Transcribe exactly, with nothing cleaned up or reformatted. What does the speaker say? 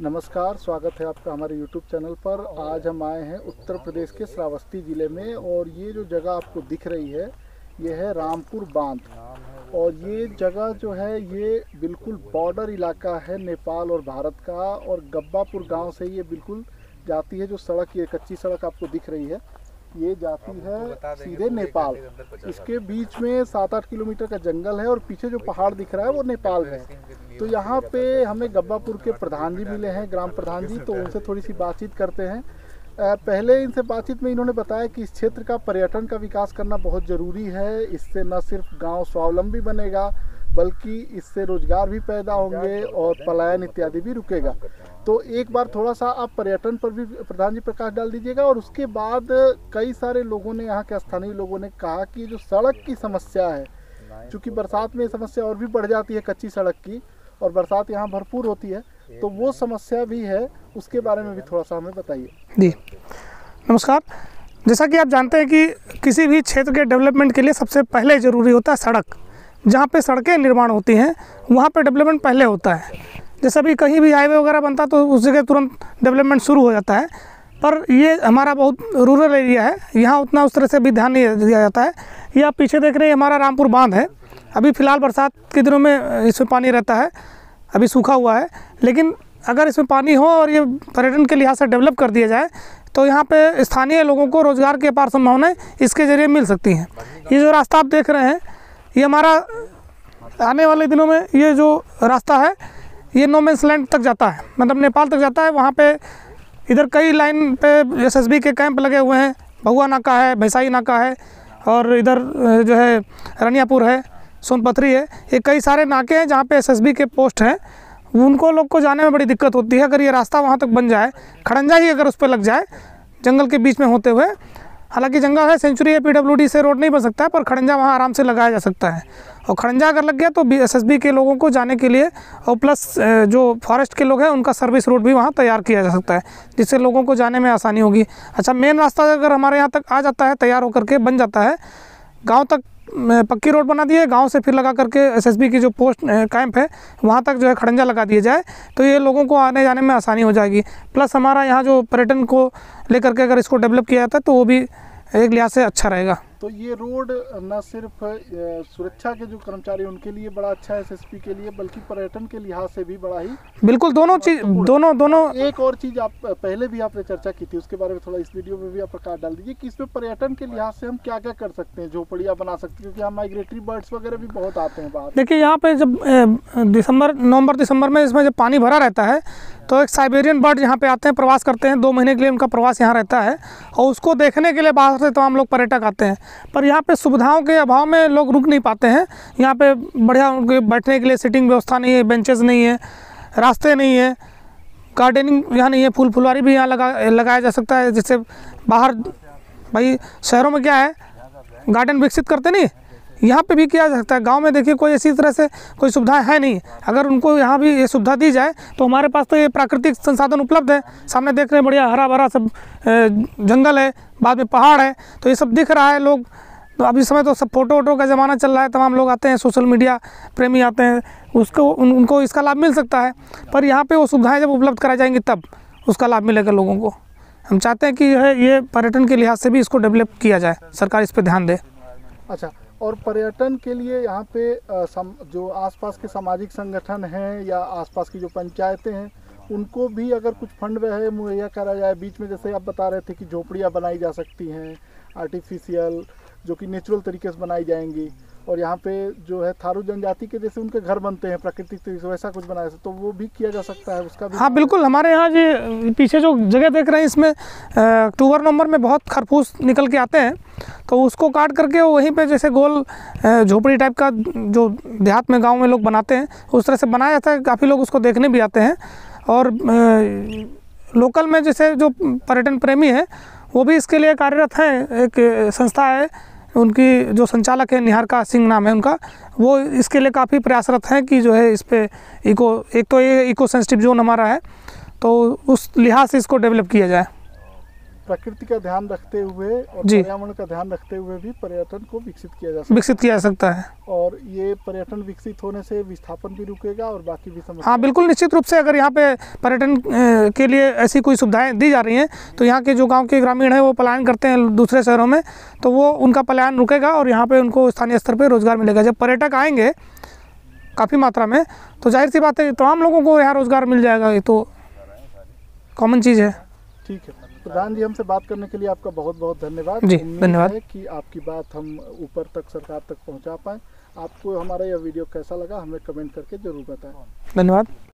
नमस्कार, स्वागत है आपका हमारे यूट्यूब चैनल पर। आज हम आए हैं उत्तर प्रदेश के श्रावस्ती ज़िले में, और ये जो जगह आपको दिख रही है ये है रामपुर बांध। और ये जगह जो है ये बिल्कुल बॉर्डर इलाका है नेपाल और भारत का, और गब्बापुर गांव से ये बिल्कुल जाती है। जो सड़क, ये कच्ची सड़क आपको दिख रही है, ये जाती है सीधे नेपाल। इसके बीच में सात आठ किलोमीटर का जंगल है और पीछे जो पहाड़ दिख रहा है वो नेपाल है। तो यहाँ पे हमें गब्बापुर के प्रधान जी मिले हैं, ग्राम प्रधान जी, तो उनसे थोड़ी सी बातचीत करते हैं। पहले इनसे बातचीत में इन्होंने बताया कि इस क्षेत्र का पर्यटन का विकास करना बहुत ज़रूरी है। इससे न सिर्फ गाँव स्वावलंबी बनेगा बल्कि इससे रोजगार भी पैदा होंगे और पलायन इत्यादि भी रुकेगा। तो एक बार थोड़ा सा आप पर्यटन पर भी प्रधान जी प्रकाश डाल दीजिएगा, और उसके बाद कई सारे लोगों ने, यहाँ के स्थानीय लोगों ने कहा कि जो सड़क की समस्या है, चूँकि बरसात में समस्या और भी बढ़ जाती है कच्ची सड़क की, और बरसात यहाँ भरपूर होती है, तो वो समस्या भी है। उसके बारे में भी थोड़ा सा हमें बताइए जी। नमस्कार, जैसा कि आप जानते हैं कि किसी भी क्षेत्र के डेवलपमेंट के लिए सबसे पहले ज़रूरी होता है सड़क। जहाँ पे सड़कें निर्माण होती हैं वहाँ पे डेवलपमेंट पहले होता है। जैसे अभी कहीं भी हाईवे वगैरह बनता तो उस जगह तुरंत डेवलपमेंट शुरू हो जाता है, पर ये हमारा बहुत रूरल एरिया है, यहाँ उतना उस तरह से भी ध्यान नहीं दिया जाता है। ये आप पीछे देख रहे हैं हमारा रामपुर बांध है। अभी फ़िलहाल बरसात के दिनों में इसमें पानी रहता है, अभी सूखा हुआ है, लेकिन अगर इसमें पानी हो और ये पर्यटन के लिहाज से डेवलप कर दिया जाए तो यहाँ पे स्थानीय लोगों को रोज़गार की अपार संभावनाएँ इसके ज़रिए मिल सकती हैं। ये जो रास्ता आप देख रहे हैं ये हमारा आने वाले दिनों में ये जो रास्ता है ये नोमेंसलैंड तक जाता है, मतलब नेपाल तक जाता है। वहाँ पे इधर कई लाइन पे एसएसबी के कैंप लगे हुए हैं। बहुआ नाका है, भैसाई नाका है, और इधर जो है रानियापुर है, सोनपथरी है, ये कई सारे नाके हैं जहाँ पे एसएसबी के पोस्ट हैं। उनको लोग को जाने में बड़ी दिक्कत होती है। अगर ये रास्ता वहाँ तक बन जाए, खड़ंजा ही अगर उस पर लग जाए जंगल के बीच में होते हुए, हालांकि जंगल है, सेंचुरी है, पीडब्ल्यूडी से रोड नहीं बन सकता है, पर खड़ंजा वहाँ आराम से लगाया जा सकता है। और खड़ंजा अगर लग गया तो एसएसबी के लोगों को जाने के लिए, और प्लस जो फॉरेस्ट के लोग हैं उनका सर्विस रोड भी वहाँ तैयार किया जा सकता है, जिससे लोगों को जाने में आसानी होगी। अच्छा, मेन रास्ता अगर हमारे यहाँ तक आ जाता है, तैयार होकर के बन जाता है, गाँव तक पक्की रोड बना दी है, गाँव से फिर लगा करके एसएसबी की जो पोस्ट कैंप है वहाँ तक जो है खड़ंजा लगा दिया जाए तो ये लोगों को आने जाने में आसानी हो जाएगी। प्लस हमारा यहाँ जो पर्यटन को लेकर के अगर इसको डेवलप किया जाता है तो वो भी एक लिहाज से अच्छा रहेगा। तो ये रोड न सिर्फ सुरक्षा के जो कर्मचारी उनके लिए बड़ा अच्छा है, एसएसबी के लिए, बल्कि पर्यटन के लिहाज से भी बड़ा ही, बिल्कुल दोनों चीज, दोनों दोनों एक और चीज़ आप पहले भी आपने चर्चा की थी, उसके बारे में थोड़ा इस वीडियो में भी आप प्रकाश डाल दीजिए कि इसमें पर्यटन के लिहाज से हम क्या क्या कर सकते हैं, झोपड़ियाँ बना सकते हैं, क्योंकि यहाँ माइग्रेटरी बर्ड्स वगैरह भी बहुत आते हैं बाहर। देखिए यहाँ पे जब दिसंबर नवम्बर दिसंबर में इसमें जब पानी भरा रहता है तो एक साइबेरियन बर्ड यहाँ पे आते हैं, प्रवास करते हैं, दो महीने के लिए उनका प्रवास यहाँ रहता है, और उसको देखने के लिए बाहर से तमाम लोग पर्यटक आते हैं। पर यहाँ पे सुविधाओं के अभाव में लोग रुक नहीं पाते हैं। यहाँ पे बढ़िया उनके बैठने के लिए सिटिंग व्यवस्था नहीं है, बेंचेस नहीं है, रास्ते नहीं है, गार्डनिंग यहाँ नहीं है, फूल फुलवारी भी यहाँ लगा लगाया जा सकता है। जिससे बाहर, भाई शहरों में क्या है, गार्डन विकसित करते नहीं, यहाँ पे भी किया जा सकता है। गांव में देखिए कोई इसी तरह से कोई सुविधाएं है नहीं, अगर उनको यहाँ भी ये सुविधा दी जाए तो हमारे पास तो ये प्राकृतिक संसाधन उपलब्ध है। सामने देख रहे हैं बढ़िया हरा भरा सब जंगल है, बाद में पहाड़ है, तो ये सब दिख रहा है। लोग तो अभी समय तो सब फोटो वोटो का ज़माना चल रहा है, तमाम लोग आते हैं, सोशल मीडिया प्रेमी आते हैं, उसको उन, उनको इसका लाभ मिल सकता है। पर यहाँ पर वो सुविधाएँ जब उपलब्ध कराई जाएंगी तब उसका लाभ मिलेगा लोगों को। हम चाहते हैं कि ये पर्यटन के लिहाज से भी इसको डेवलप किया जाए, सरकार इस पर ध्यान दे। अच्छा, और पर्यटन के लिए यहाँ पे जो आसपास के सामाजिक संगठन हैं या आसपास की जो पंचायतें हैं उनको भी अगर कुछ फंड वह मुहैया करा जाए। बीच में जैसे आप बता रहे थे कि झोपड़ियाँ बनाई जा सकती हैं आर्टिफिशियल, जो कि नेचुरल तरीके से बनाई जाएंगी, और यहाँ पे जो है थारू जनजाति के जैसे उनके घर बनते हैं प्राकृतिक तरीके से, वैसा कुछ बनाया, तो वो भी किया जा सकता है उसका भी। हाँ बिल्कुल, हमारे यहाँ ये पीछे जो जगह देख रहे हैं इसमें अक्टूबर नवंबर में बहुत खरपूस निकल के आते हैं, तो उसको काट करके वहीं पे जैसे गोल झोपड़ी टाइप का जो देहात में गाँव में लोग बनाते हैं उस तरह से बनाया जाता है। काफ़ी लोग उसको देखने भी आते हैं, और लोकल में जैसे जो पर्यटन प्रेमी हैं वो भी इसके लिए कार्यरत हैं। एक संस्था है, उनकी जो संचालक है निहार का सिंह नाम है उनका, वो इसके लिए काफ़ी प्रयासरत हैं कि जो है इस पे इको, एक तो ये इको सेंसिटिव जोन हमारा है तो उस लिहाज से इसको डेवलप किया जाए। प्रकृति का ध्यान रखते हुए और पर्यावरण का ध्यान रखते हुए भी पर्यटन को विकसित किया जा सकता विकसित किया जा सकता है और ये पर्यटन विकसित होने से विस्थापन भी रुकेगा और बाकी भी समस्या। हाँ बिल्कुल, निश्चित रूप से अगर यहाँ पे पर्यटन के लिए ऐसी कोई सुविधाएं दी जा रही हैं तो यहाँ के जो गाँव के ग्रामीण हैं वो पलायन करते हैं दूसरे शहरों में, तो वो उनका पलायन रुकेगा और यहाँ पर उनको स्थानीय स्तर पर रोजगार मिलेगा। जब पर्यटक आएंगे काफ़ी मात्रा में तो जाहिर सी बात है तमाम लोगों को यहाँ रोजगार मिल जाएगा, ये तो कॉमन चीज़ है। ठीक है प्रधान जी, हमसे बात करने के लिए आपका बहुत बहुत धन्यवाद जी। धन्यवाद कि आपकी बात हम ऊपर तक सरकार तक पहुंचा पाए। आपको हमारा यह वीडियो कैसा लगा हमें कमेंट करके जरूर बताएं। धन्यवाद।